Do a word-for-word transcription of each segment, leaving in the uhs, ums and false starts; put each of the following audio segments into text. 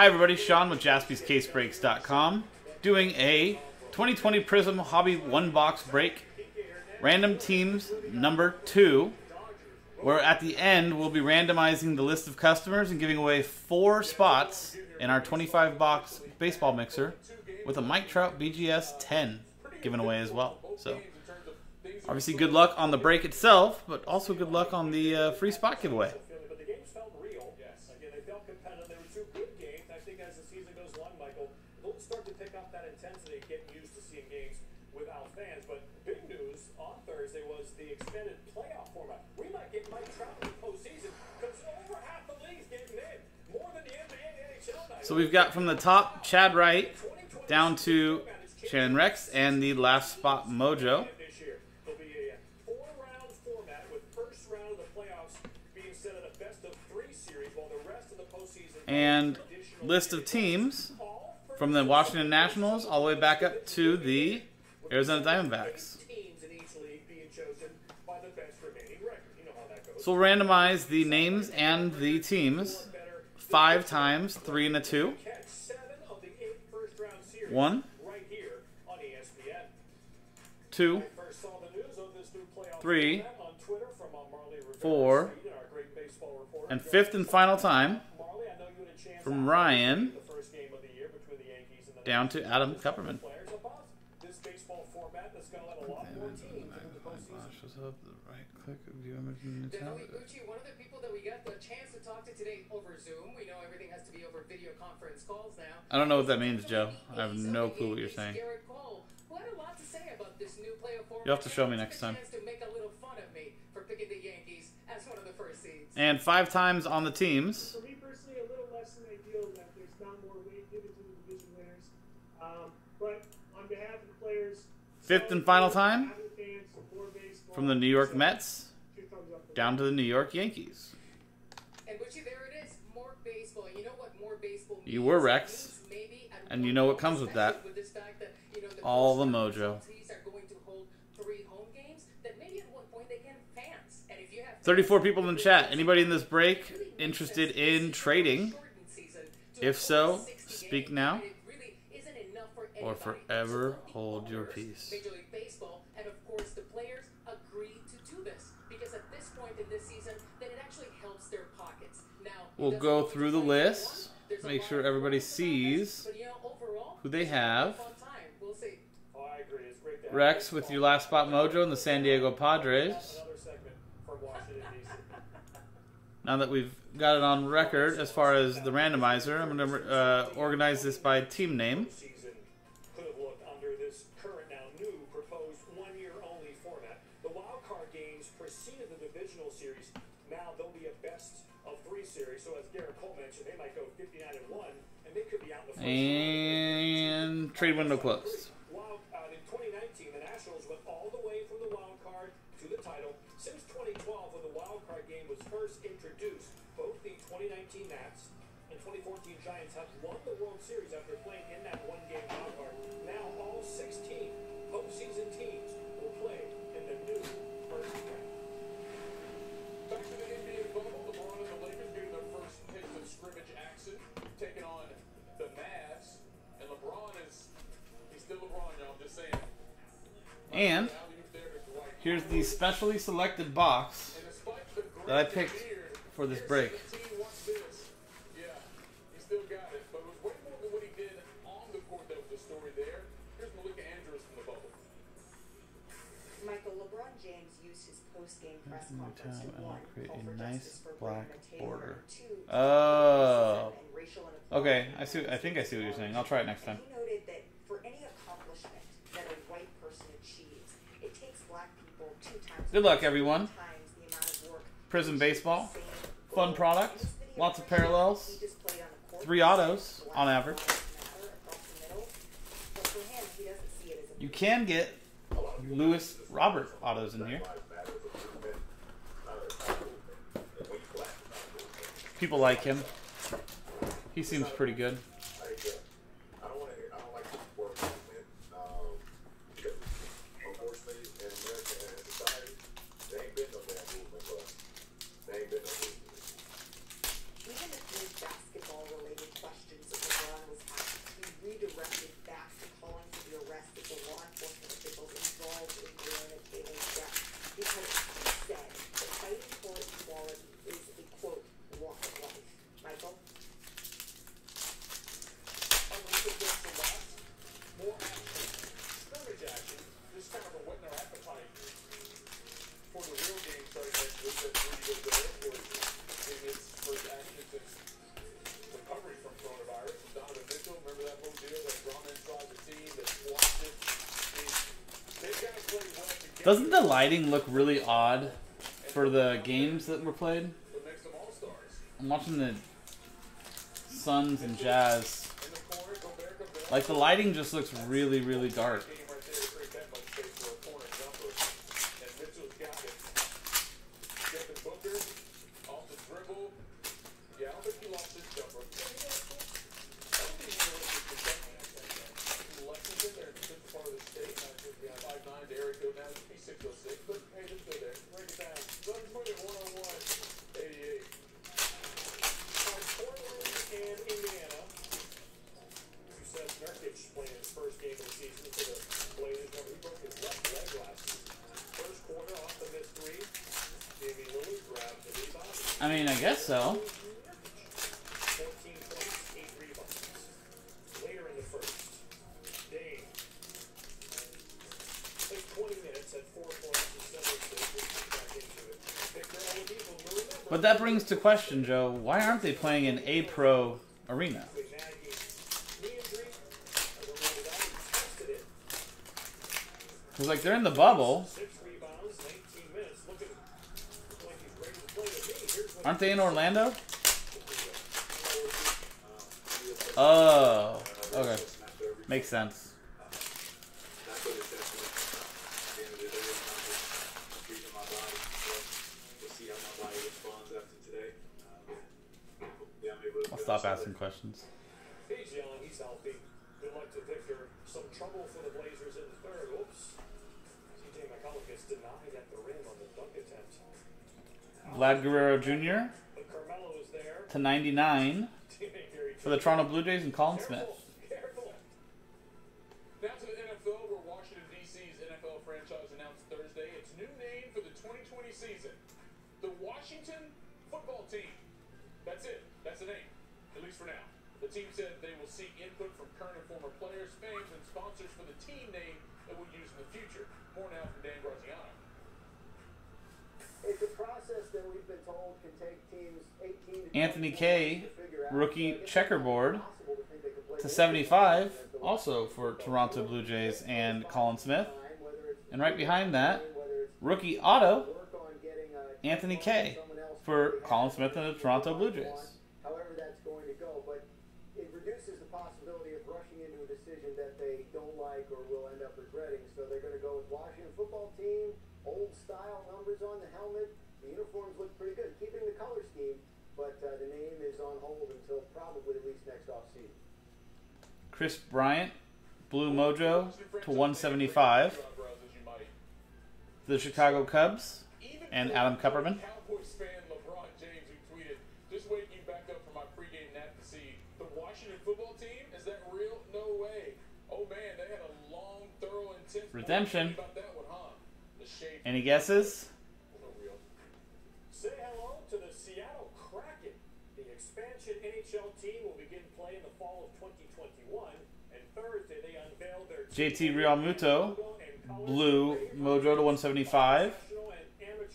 Hi everybody, Sean with Jaspys Case Breaks dot com doing a twenty twenty PRIZM Hobby one box break, random teams number two, where at the end we'll be randomizing the list of customers and giving away four spots in our twenty-five box baseball mixer with a Mike Trout B G S ten given away as well. So obviously good luck on the break itself, but also good luck on the uh, free spot giveaway. Start to pick up that intensity, get used to seeing games without fans. But big news on Thursday was the extended playoff format. We might get Mike Trout in the postseason because over half the league's getting in, more than the N B A and N H L night. So we've got from the top Chad Wright down to Chan Rex and the last spot Mojo. This year there'll be a four-round format with first round of the playoffs being set at a best of three series, while the rest of the postseason and list of teams. From the Washington Nationals all the way back up to the Arizona Diamondbacks. So we'll randomize the names and the teams five times, three and a two. One. Two. Three. Four. And fifth and final time from Ryan. Down to Adam Kupperman. This baseball format that's got a lot more teams in the postseason. Right click of the image in the tab. One of the people that we got the chance to talk to today over Zoom. We know everything has to be over video conference calls now. I don't know what that means, Joe. I have no clue what you're saying. You'll have to show me next time. And five times on the teams. Fifth and final time from the New York Mets down to the New York Yankees. And which there it is, more baseball. You know what more baseball means? You were Rex, and you know what comes with that. All the mojo. thirty-four people in the chat. Anybody in this break interested in trading? If so, speak now. Or forever hold your peace. Major League Baseball, and of course the players agreed to do this because at this point in this season, then it actually helps their pockets. Now we'll go through the list, make sure everybody sees who they have. Rex with your last spot, Mojo, and the San Diego Padres. Now that we've got it on record, as far as the randomizer, I'm going to uh, organize this by team name. And trade window closed. In twenty nineteen, the Nationals went all the way from the wild card to the title. Since twenty twelve, when the wild card game was first introduced, both the twenty nineteen Nats and twenty fourteen Giants have won the World Series after playing in that one-game wild card. Now all sixteen postseason teams will play in the new first round. Back to the N B A bubble, the Toronto Blue Jays do their first pitch of scrimmage action, taking on the Mavs, and LeBron is, he's still LeBron, y'all, just saying. And here's the specially selected box that I picked for this break. Yeah, he still got it, but it was way more than what he did on the court. That was the story there. Here's Malika Andrews from the bubble. Michael, LeBron James used his post-game press conference to warn for justice for Breonna Taylor. Oh. Okay, I see. I think I see what you're saying. I'll try it next time. He noted that for any accomplishment that a white person achieves, it takes black people two times. Good luck, everyone. PRIZM Baseball, fun product, lots of parallels, three autos on average. You can get Lewis Robert autos in here. People like him. He seems pretty good. Even if there's basketball related questions. Doesn't the lighting look really odd for the games that were played? I'm watching the Suns and Jazz. Like, the lighting just looks really, really dark. I mean, I guess so. But that brings to question, Joe, why aren't they playing in a pro arena? Because, like, they're in the bubble. Aren't they in Orlando? Oh, okay. Makes sense. I'll stop asking questions. Hey, John, he's healthy. Good luck to Victor. Some trouble for the Blazers in the third. Oops. T J McCulloch is denied at the rim on the dunk attempt. Vlad Guerrero Junior to ninety-nine for the Toronto Blue Jays and Colin Smith. Careful. That's what N F L, where Washington D C's N F L franchise announced Thursday its new name for the twenty twenty season, the Washington football team. That's it. That's the name, at least for now. The team said they will seek input from current and former players, fans, and sponsors for the team name that we'll use in the future. More now from Dan Graziano. It's a process that we've been told can take teams eighteen to Anthony Kay, rookie checkerboard to seventy-five, also for Toronto Blue Jays and Colin Smith. And right behind that, rookie auto, Anthony Kay for Colin Smith and the Toronto Blue Jays. However that's going to go, but it reduces the possibility of rushing into a decision that they don't like or will end up regretting. So they're going to go with Washington football team. Old style numbers on the helmet. The uniforms look pretty good, keeping the color scheme, but uh, the name is on hold until probably at least next offseason. Chris Bryant, Blue Mojo to one seventy-five. The Chicago Cubs and Adam Kupperman. Cowboys fan LeBron James, who tweeted, "Just waking back up for my pregame nap to see the Washington football team. Is that real? No way. Oh man, they had a long, thorough, intense redemption." Any guesses? Say hello to the Seattle Kraken. The expansion N H L team will begin play in the fall of twenty twenty-one, and Thursday they unveiled their J T Realmuto, Blue Mojo to one seventy-five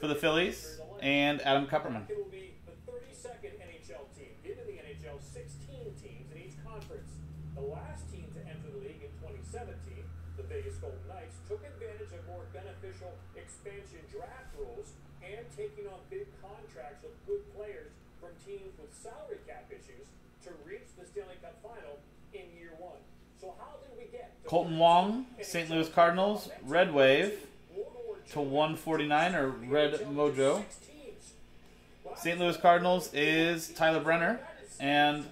for the Phillies, and Adam Kupperman. It will be the thirty-second N H L team. Into the N H L, sixteen teams in each conference. The last team to enter the league in twenty seventeen, the Vegas Golden Knights, took advantage of more beneficial expansion draft rules and taking on big contracts with good players from teams with salary cap issues to reach the Stanley Cup final in year one. So how did we get to Colton Wong, Saint Louis Cardinals, Red Wave to one forty-nine, or Red Mojo. Saint Louis Cardinals is Tyler Brenner, and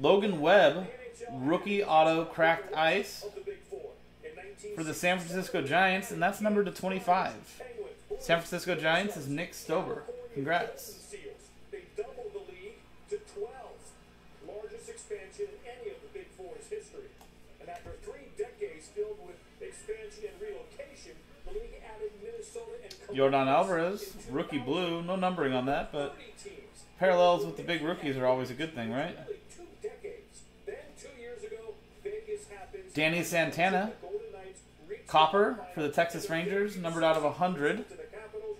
Logan Webb, rookie auto cracked ice for the San Francisco Giants, and that's numbered to twenty-five. San Francisco Giants is Nick Stober. Congrats. They doubled the league to twelve, largest expansion in any of the Big Four's history. And after three decades filled with expansion and relocation, the league added Minnesota and Jordan Alvarez, rookie blue, no numbering on that, but parallels with the big rookies are always a good thing, right? Danny Santana, copper for the Texas Rangers, numbered out of one hundred.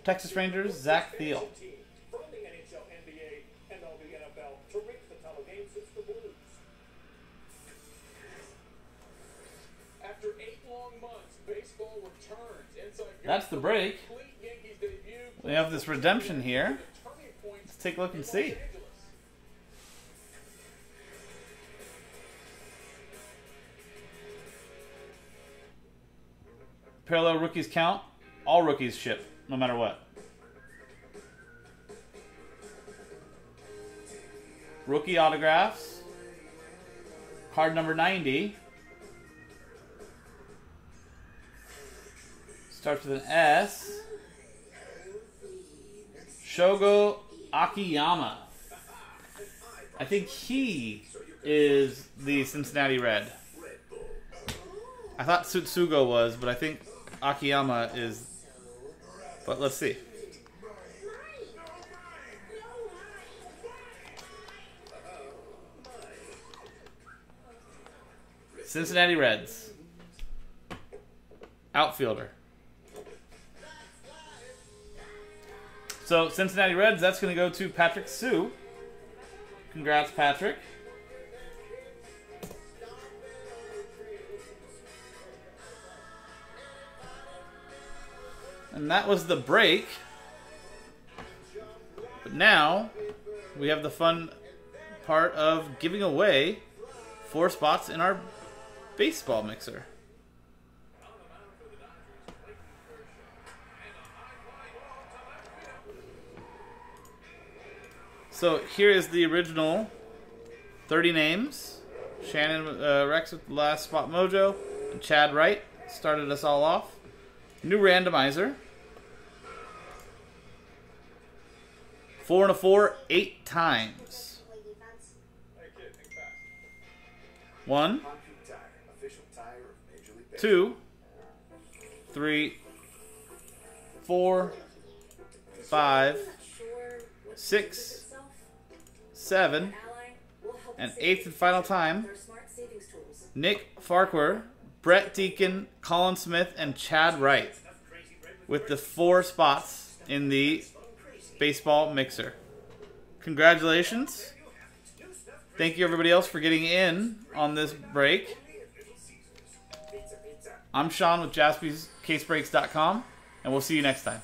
Texas Rangers, Zach Thiel. From the N H L, N B A, and all the N F L to reach the title game since the Blues. After eight long months, That's the break. We have this redemption here. Let's take a look and see. Parallel rookies count. All rookies ship, no matter what. Rookie autographs. Card number ninety. Starts with an S. Shogo Akiyama. I think he is the Cincinnati Red. I thought Tsutsugo was, but I think Akiyama is. But let's see. Cincinnati Reds. Outfielder. So, Cincinnati Reds, that's going to go to Patrick Sue. Congrats, Patrick. And that was the break. But now, we have the fun part of giving away four spots in our baseball mixer. So here is the original thirty names. Shannon uh, Rex with the last spot mojo. And Chad Wright started us all off. New randomizer. Four and a four, eight times. One. Two. Three. Four. Five. Six. Seven, and eighth and final time, Nick Farquhar, Brett Deacon, Colin Smith, and Chad Wright with the four spots in the baseball mixer. Congratulations. Thank you, everybody else, for getting in on this break. I'm Sean with Jaspys Case Breaks dot com, and we'll see you next time.